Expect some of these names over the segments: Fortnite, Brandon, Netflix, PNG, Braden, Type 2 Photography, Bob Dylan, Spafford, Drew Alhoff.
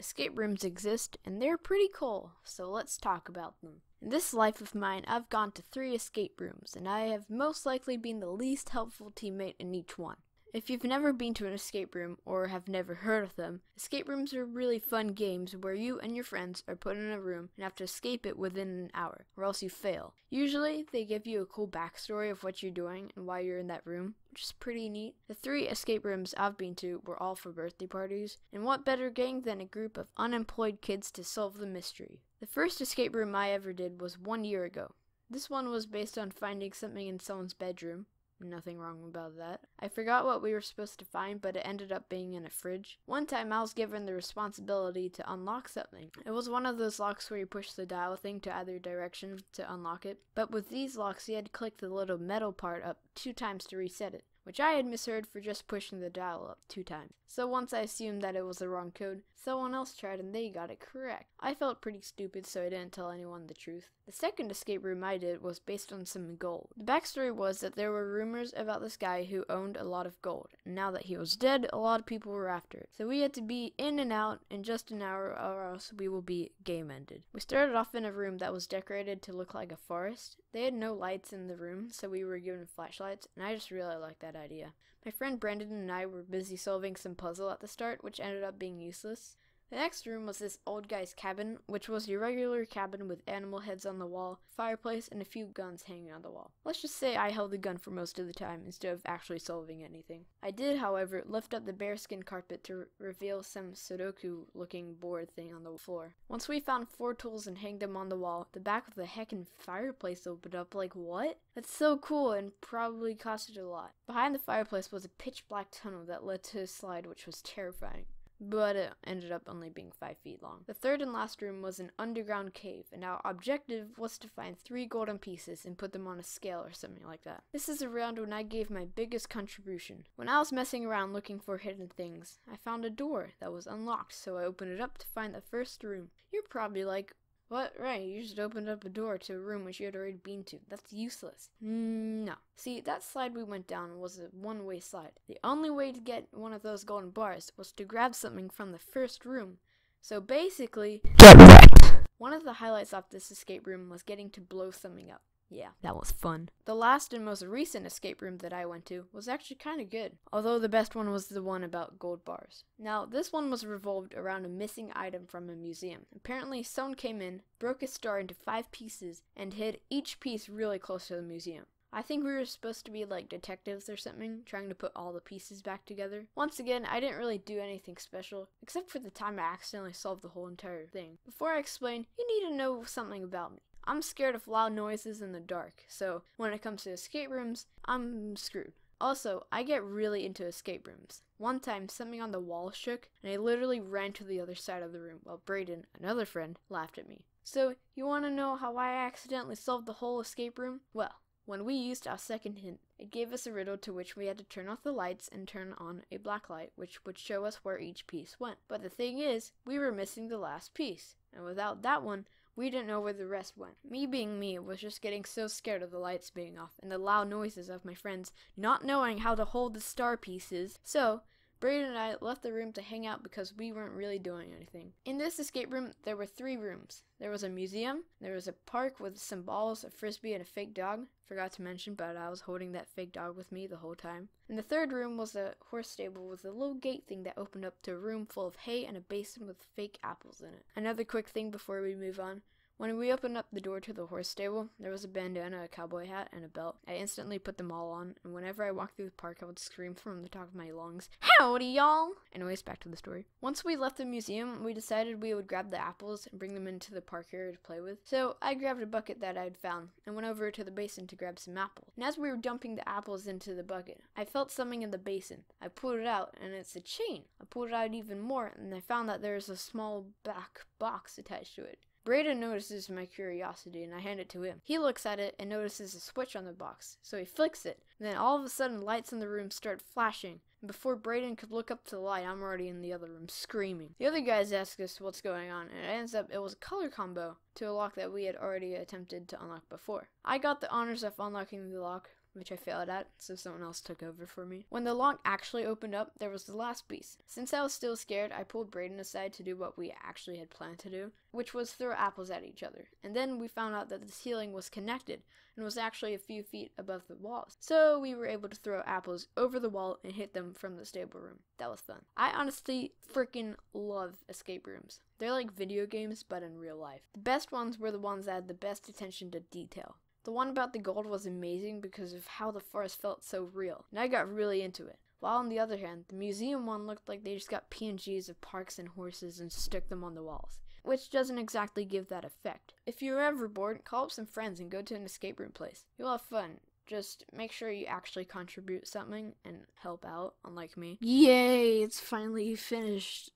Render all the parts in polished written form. Escape rooms exist, and they're pretty cool, so let's talk about them. In this life of mine, I've gone to 3 escape rooms, and I have most likely been the least helpful teammate in each one. If you've never been to an escape room, or have never heard of them, escape rooms are really fun games where you and your friends are put in a room and have to escape it within an hour, or else you fail. Usually, they give you a cool backstory of what you're doing and why you're in that room, which is pretty neat. The 3 escape rooms I've been to were all for birthday parties, and what better gang than a group of unemployed kids to solve the mystery. The first escape room I ever did was 1 year ago. This one was based on finding something in someone's bedroom. Nothing wrong about that. I forgot what we were supposed to find, but it ended up being in a fridge. One time I was given the responsibility to unlock something. It was one of those locks where you push the dial thing to either direction to unlock it, but with these locks you had to click the little metal part up 2 times to reset it, which I had misheard for just pushing the dial up 2 times. So once I assumed that it was the wrong code, someone else tried and they got it correct. I felt pretty stupid, so I didn't tell anyone the truth. The second escape room I did was based on some gold. The backstory was that there were rumors about this guy who owned a lot of gold, and now that he was dead, a lot of people were after it. So we had to be in and out in just an hour or else we will be game ended. We started off in a room that was decorated to look like a forest. They had no lights in the room, so we were given flashlights, and I just really liked that idea. My friend Brandon and I were busy solving some puzzle at the start, which ended up being useless. The next room was this old guy's cabin, which was your regular cabin with animal heads on the wall, fireplace, and a few guns hanging on the wall. Let's just say I held the gun for most of the time instead of actually solving anything. I did, however, lift up the bearskin carpet to reveal some Sudoku-looking board thing on the floor. Once we found 4 tools and hanged them on the wall, the back of the heckin' fireplace opened up like, what? That's so cool and probably costed a lot. Behind the fireplace was a pitch-black tunnel that led to a slide, which was terrifying. But it ended up only being 5 feet long. The third and last room was an underground cave, and our objective was to find 3 golden pieces and put them on a scale or something like that. This is the round when I gave my biggest contribution. When I was messing around looking for hidden things, I found a door that was unlocked, so I opened it up to find the first room. You're probably like, what? Right, you just opened up a door to a room which you had already been to. That's useless. No. See, that slide we went down was a one-way slide. The only way to get one of those golden bars was to grab something from the first room. So basically, get wrecked. One of the highlights of this escape room was getting to blow something up. Yeah, that was fun. The last and most recent escape room that I went to was actually kind of good, although the best one was the one about gold bars. Now, this one was revolved around a missing item from a museum. Apparently, someone came in, broke a star into 5 pieces, and hid each piece really close to the museum. I think we were supposed to be like detectives or something, trying to put all the pieces back together. Once again, I didn't really do anything special, except for the time I accidentally solved the whole entire thing. Before I explain, you need to know something about me. I'm scared of loud noises in the dark, so when it comes to escape rooms, I'm screwed. Also, I get really into escape rooms. One time, something on the wall shook, and I literally ran to the other side of the room while Braden, another friend, laughed at me. So, you want to know how I accidentally solved the whole escape room? Well, when we used our second hint, it gave us a riddle to which we had to turn off the lights and turn on a black light, which would show us where each piece went. But the thing is, we were missing the last piece, and without that one, we didn't know where the rest went. Me being me was just getting so scared of the lights being off and the loud noises of my friends not knowing how to hold the star pieces, so Braden and I left the room to hang out because we weren't really doing anything. In this escape room, there were 3 rooms. There was a museum, there was a park with some balls, a frisbee, and a fake dog. Forgot to mention, but I was holding that fake dog with me the whole time. And the third room was a horse stable with a little gate thing that opened up to a room full of hay and a basin with fake apples in it. Another quick thing before we move on. When we opened up the door to the horse stable, there was a bandana, a cowboy hat, and a belt. I instantly put them all on, and whenever I walked through the park, I would scream from the top of my lungs, "Howdy, y'all!" Anyways, back to the story. Once we left the museum, we decided we would grab the apples and bring them into the park area to play with. So, I grabbed a bucket that I had found, and went over to the basin to grab some apples. And as we were dumping the apples into the bucket, I felt something in the basin. I pulled it out, and it's a chain. I pulled it out even more, and I found that there is a small black box attached to it. Braden notices my curiosity, and I hand it to him. He looks at it and notices a switch on the box, so he flicks it. And then all of a sudden, lights in the room start flashing, and before Braden could look up to the light, I'm already in the other room screaming. The other guys ask us what's going on, and it ends up it was a color combo to a lock that we had already attempted to unlock before. I got the honors of unlocking the lock, which I failed at, so someone else took over for me. When the lock actually opened up, there was the last beast. Since I was still scared, I pulled Braden aside to do what we actually had planned to do, which was throw apples at each other. And then we found out that the ceiling was connected and was actually a few feet above the walls. So we were able to throw apples over the wall and hit them from the stable room. That was fun. I honestly freaking love escape rooms. They're like video games, but in real life. The best ones were the ones that had the best attention to detail. The one about the gold was amazing because of how the forest felt so real, and I got really into it. While on the other hand, the museum one looked like they just got PNGs of parks and horses and stuck them on the walls, which doesn't exactly give that effect. If you're ever bored, call up some friends and go to an escape room place. You'll have fun. Just make sure you actually contribute something and help out, unlike me. Yay, it's finally finished.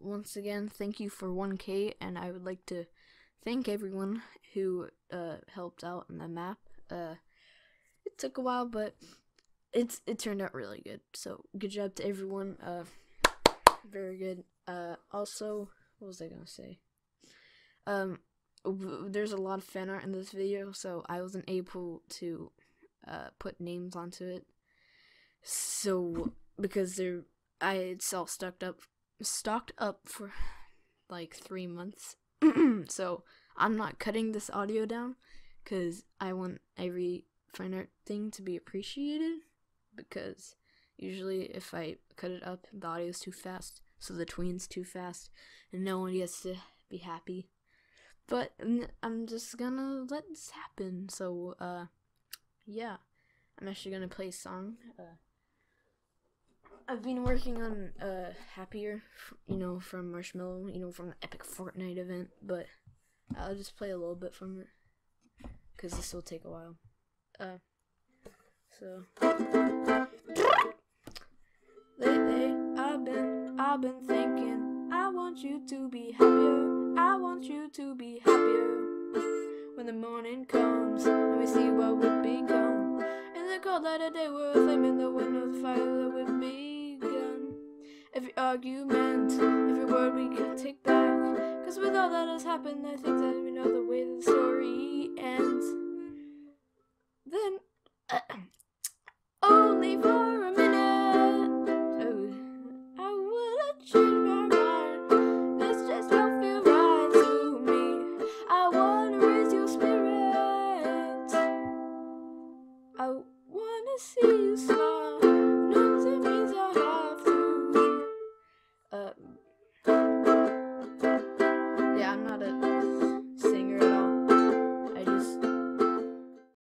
Once again, thank you for 1K, and I would like to thank everyone who helped out on the map. It took a while, but it turned out really good. So good job to everyone. Very good. Also, what was I gonna say? There's a lot of fan art in this video, so I wasn't able to put names onto it. So because it's all stocked up for like 3 months. So I'm not cutting this audio down because I want every fine art thing to be appreciated, because usually if I cut it up, the audio's too fast, so the tween's too fast, and no one gets to be happy. But I'm just gonna let this happen, so yeah, I'm actually gonna play a song. I've been working on Happier, you know, from Marshmallow, you know, from the Epic Fortnite event, but I'll just play a little bit from it, because this will take a while. So. Lately, I've been thinking, I want you to be happier, I want you to be happier. When the morning comes, and we see what we've become, in the cold light of day, we're a flame in the window, the fire that we've begun. Every argument, every word we can take back, cause with all that has happened, I think that we know the way the story ends. Then, only for a minute, oh, I would've changed my mind. This just don't feel right to me. I wanna raise your spirit. I wanna see you smile.